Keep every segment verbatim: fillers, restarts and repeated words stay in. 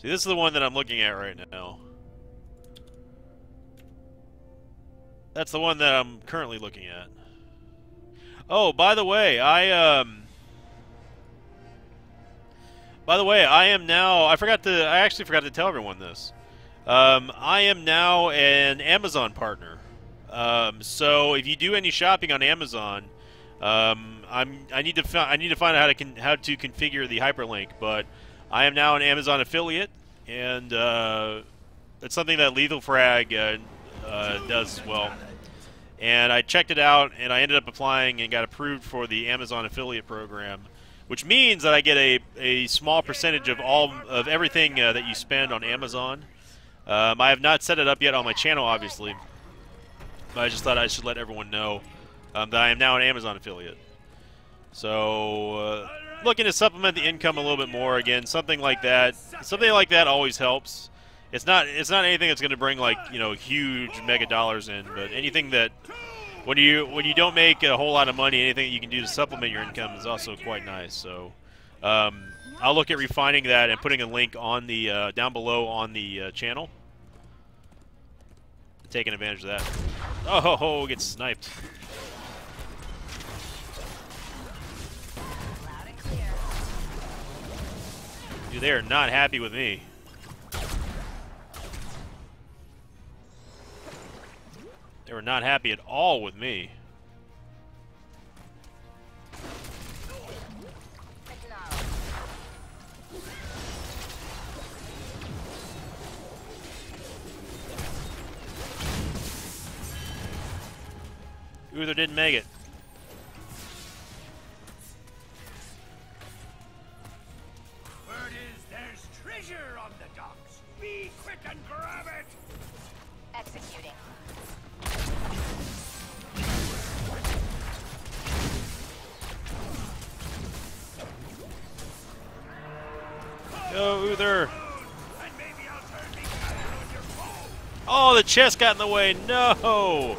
See, this is the one that I'm looking at right now. That's the one that I'm currently looking at. Oh, by the way, I, um... By the way, I am now... I forgot to... I actually forgot to tell everyone this. Um, I am now an Amazon partner. Um, so if you do any shopping on Amazon, um, I'm I need to I need to find out how to con how to configure the hyperlink. But I am now an Amazon affiliate, and uh, it's something that LethalFrag uh, uh, does well. And I checked it out, and I ended up applying and got approved for the Amazon affiliate program, which means that I get a a small percentage of all of everything uh, that you spend on Amazon. Um, I have not set it up yet on my channel, obviously. But I just thought I should let everyone know um, that I am now an Amazon affiliate. So, uh, looking to supplement the income a little bit more again, something like that. Something like that always helps. It's not it's not anything that's going to bring, like, you know, huge mega dollars in, but anything that when you when you don't make a whole lot of money, anything that you can do to supplement your income is also quite nice. So, um, I'll look at refining that and putting a link on the uh, down below on the uh, channel. Taking advantage of that. Oh, ho, ho, gets sniped. Dude, they are not happy with me. They were not happy at all with me. Uther didn't make it. Word is there's treasure on the docks. Be quick and grab it. Executing. Go, Uther. Oh, the chest got in the way. No.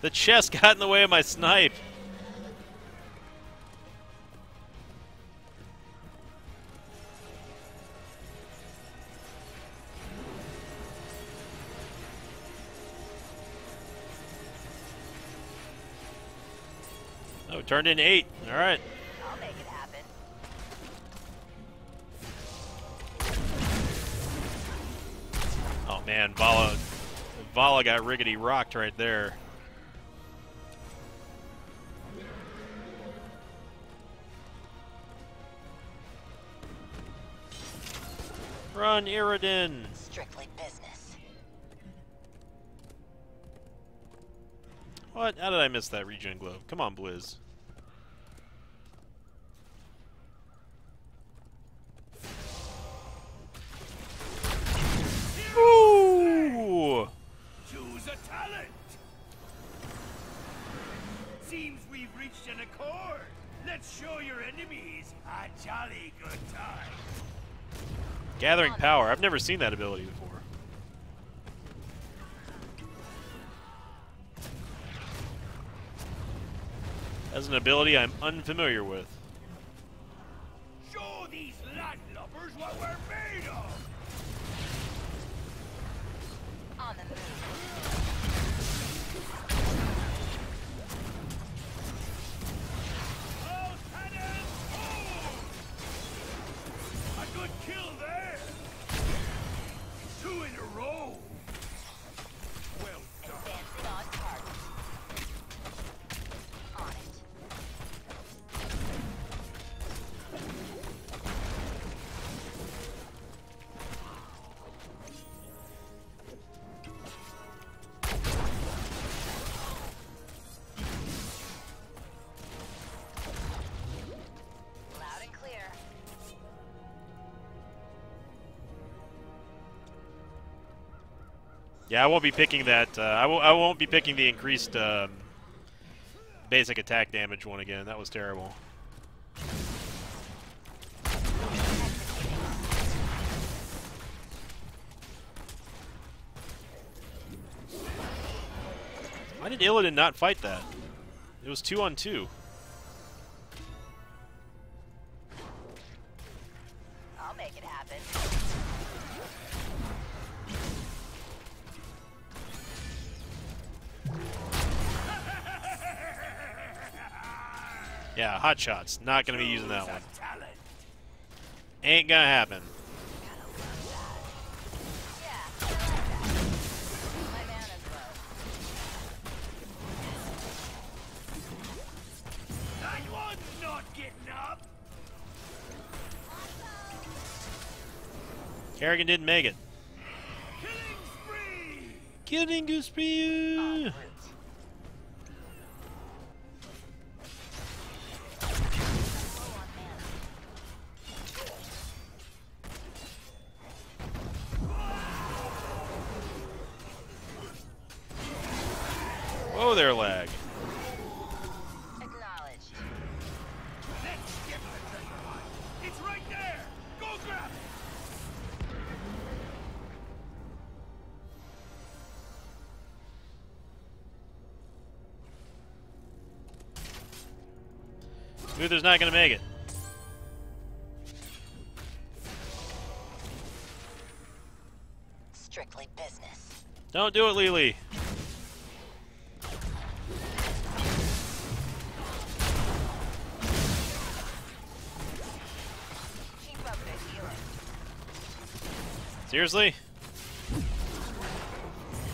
The chest got in the way of my snipe. Oh, turned in eight. All right. I'll make it happen. Oh man, Valla, Valla got riggedy rocked right there. Run, Illidan! Strictly business. What? How did I miss that regen globe? Come on, Blizz. Ooh! Choose a talent. Seems we've reached an accord. Let's show your enemies a jolly good time. Gathering power. I've never seen that ability before. That's an ability I'm unfamiliar with. Show these landlubbers what we're made of. On the move. Oh, cannons! Oh! A good kill there. Yeah, I won't be picking that. Uh, I, I won't be picking the increased um, basic attack damage one again. That was terrible. Why did Illidan not fight that? It was two on two. make it happen. Yeah, hot shots. Not gonna be using that one. Ain't gonna happen. Kerrigan didn't make it. Killing spree! Killing spree! Oh, their lag. Uther's not going to make it. Strictly business. Don't do it, Lili. Keep up the healing. Seriously?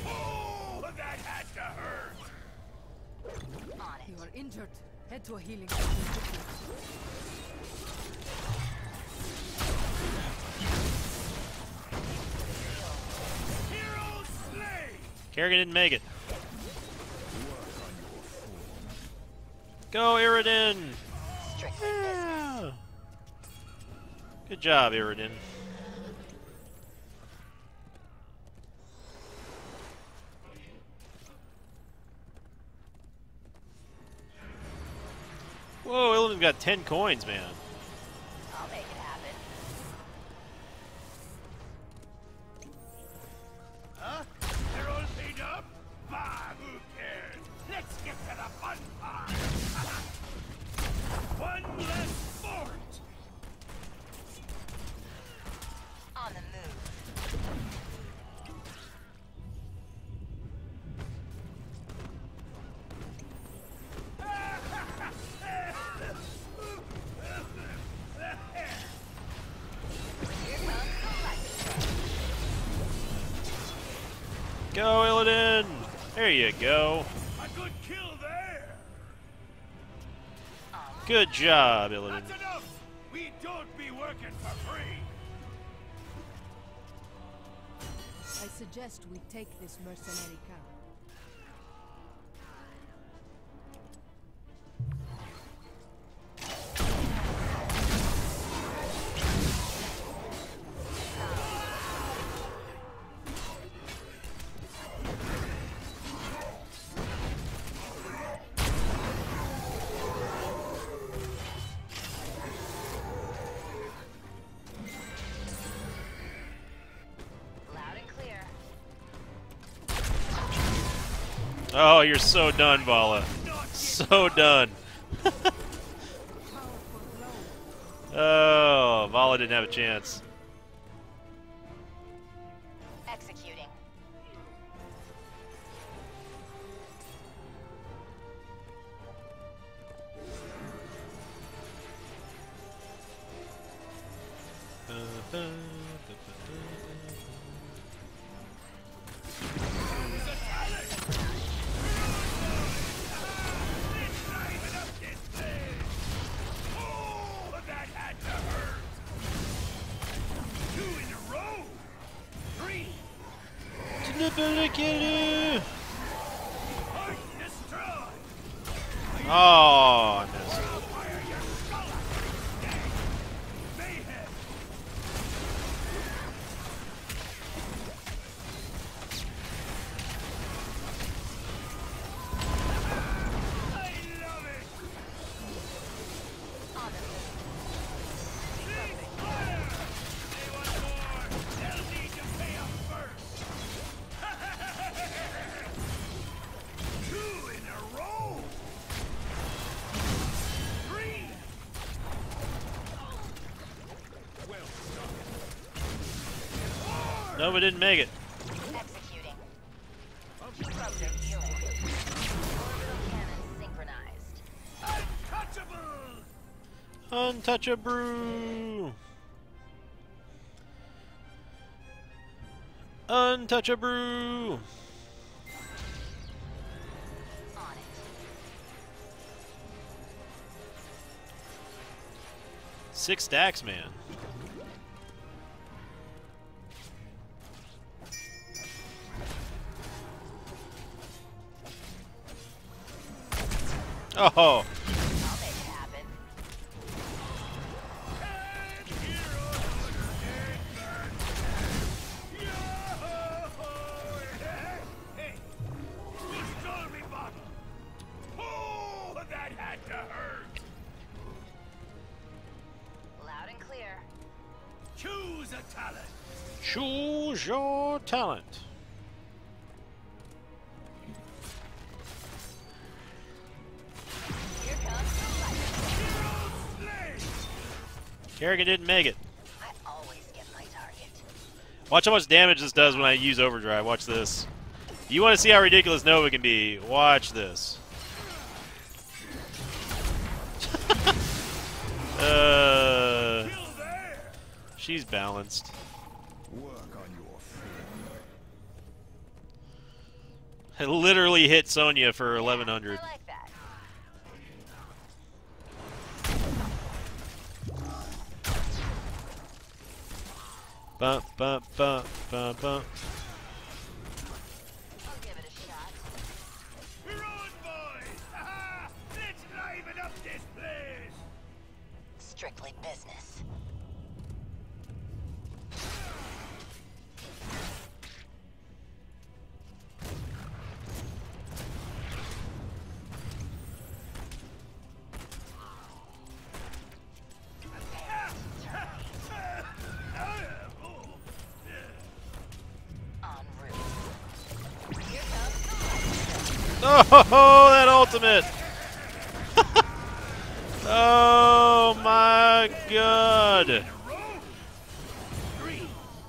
Oh, that had to hurt. On it. You are injured. Head to a healing. Kerrigan didn't make it. Go, Illidan! Yeah. Good job, Illidan. Whoa, Illidan's got ten coins, man. I'll make it happen. Huh? They're all paid up? Bah, who cares? Let's get to the fun part. One less fort. On the move. Go, Illidan! There you go. A good kill there. Good job, Illidan. That's enough. We don't be working for free. I suggest we take this mercenary camp. Oh, you're so done, Valla. So done. Oh, Valla didn't have a chance. Executing. Oh, I missed. Nova didn't make it. Executing. Disruptor healing. Cannon synchronized. Untouchable! Untouchable! Untouchable! Six stacks, man. Oh. Choose your talent. Here comes the light. Kerrigan didn't make it. I always get my target. Watch how much damage this does when I use overdrive. Watch this. You want to see how ridiculous Nova can be? Watch this. uh, she's balanced. Work on your feet. I literally hit Sonya for yeah, eleven hundred. I like that. Bump, bump, bump, bump, bump. I'll give it a shot. We're on, boys! Aha! Let's liven up this place! Strictly business. Oh, that ultimate! Oh my god!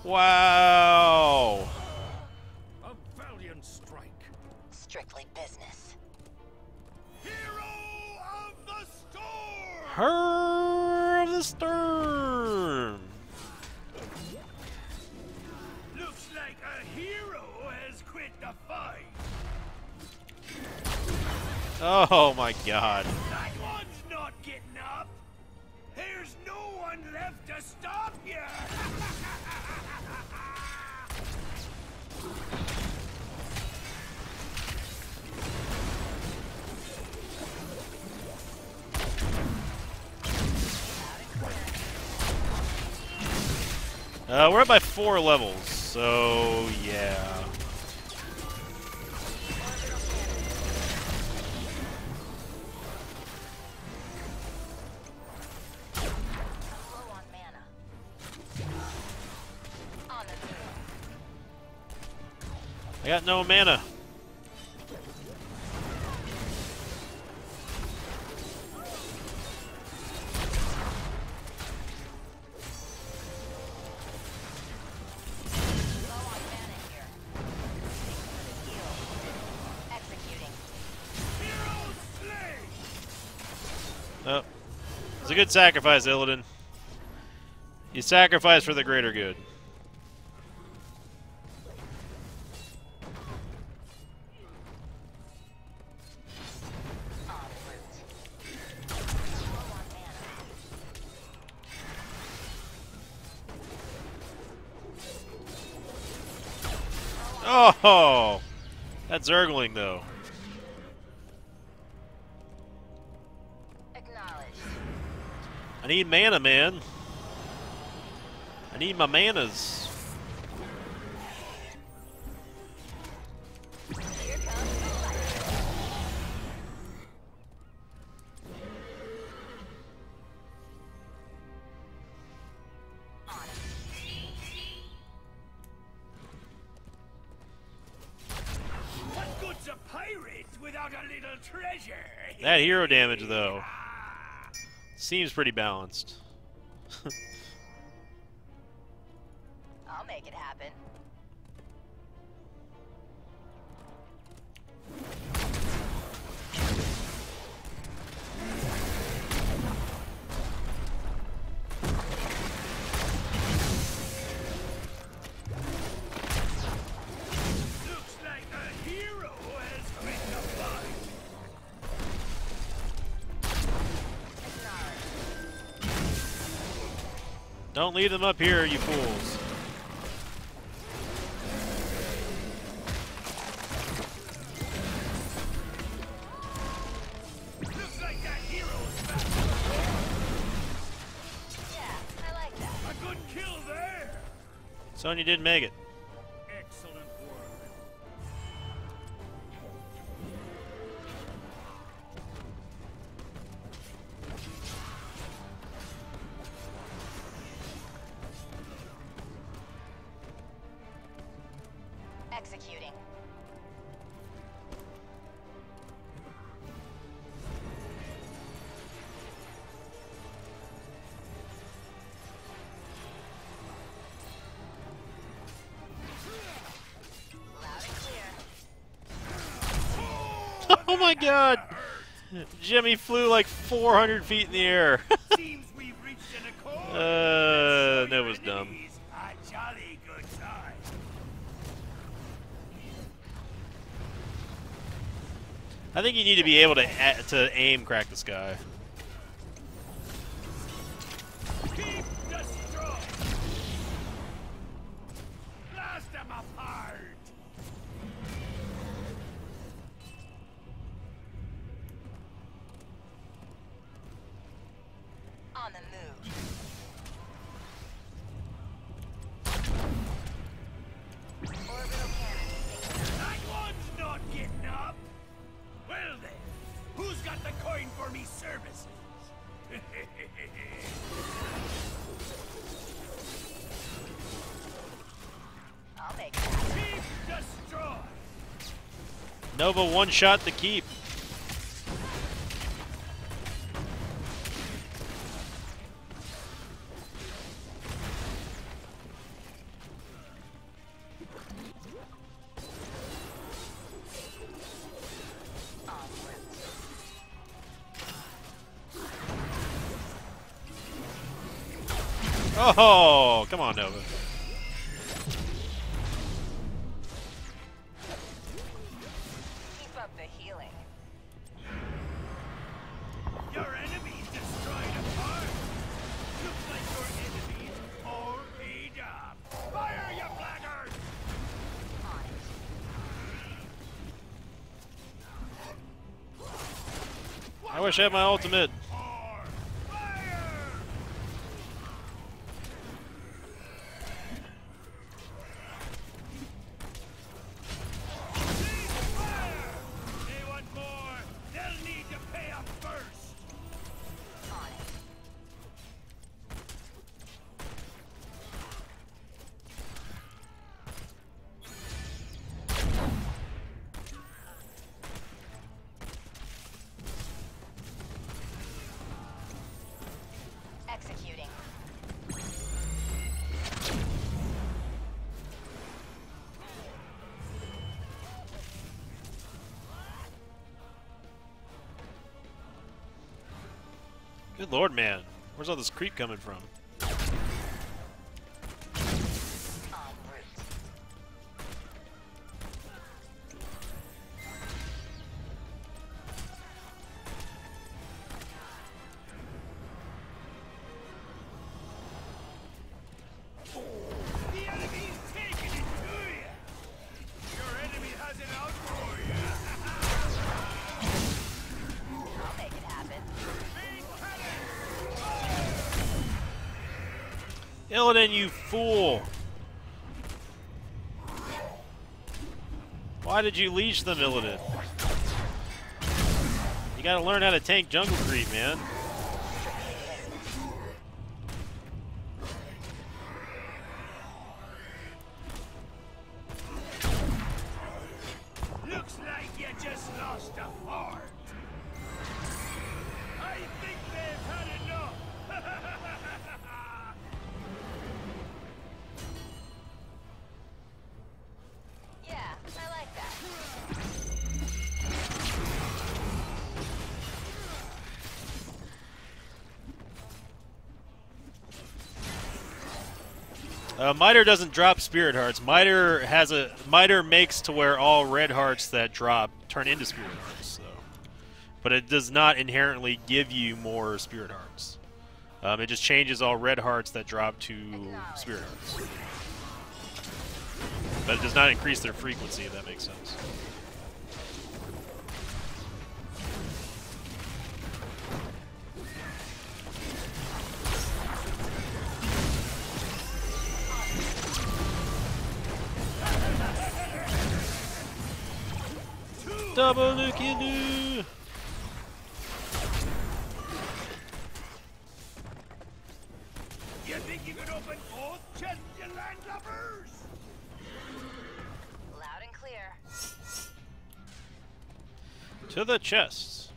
Wow! A valiant strike. Strictly business. Hero of the storm. Her of the storm. Looks like a hero has quit the fight. Oh my god. That one's not getting up. There's no one left to stop you. Uh, we're up by four levels, so yeah. I got no mana. Oh. It's a good sacrifice, Illidan. You sacrifice for the greater good. Oh, that's Zergling though. I need mana, man. I need my manas. Here comes the light. What good's a pirate without a little treasure? That hero damage though. Seems pretty balanced. I'll make it happen. Don't leave them up here, you fools. Looks like that hero is back. Yeah, I like that. A good kill there. Sonya did make it. Excellent work. Executing. Loud and clear. Oh my God! Jimmy flew like four hundred feet in the air. Seems we've reached an accord. Uh, that was dumb. I think you need to be able to a to aim crack this guy. Keep the strong. Blast them apart. On the move. Nova one shot to keep. Oh, come on, Nova. I wish I had my ultimate. Good lord, man. Where's all this creep coming from? Illidan, you fool! Why did you leash them, Illidan? You gotta learn how to tank jungle creep, man. Looks like you just lost a heart. I think they've had enough. Uh, Miter doesn't drop spirit hearts. Miter has a Miter makes to where all red hearts that drop turn into spirit hearts. So, but it does not inherently give you more spirit hearts. Um, it just changes all red hearts that drop to spirit hearts. But it does not increase their frequency, if that makes sense. Double Lucky-Doo! You think you can open both chests, you landlubbers? Loud and clear. To the chests.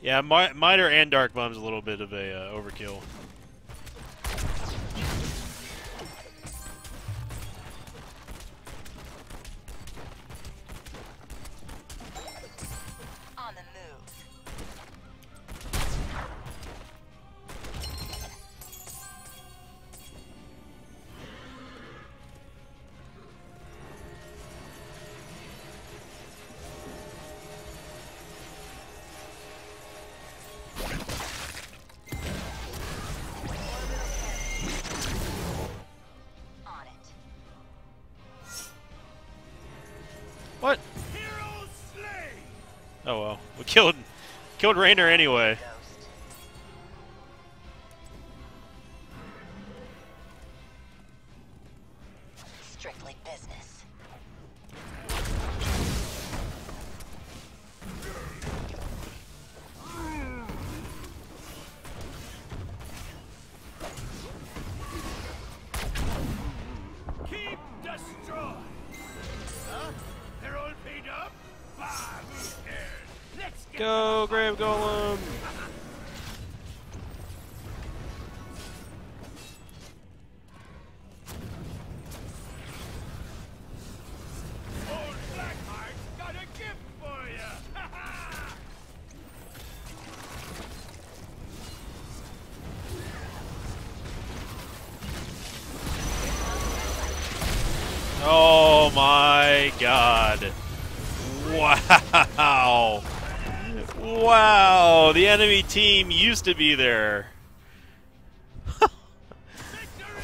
Yeah, Mi Miter and Dark Bombs a little bit of a uh, overkill. What? Oh well, we killed killed Rainer anyway. Strictly business. Keep destroyed. Huh? They're all paid up. Let's go, Grave Golem. Old Blackheart's got a gift for you. Oh my God. Wow. Wow, the enemy team used to be there.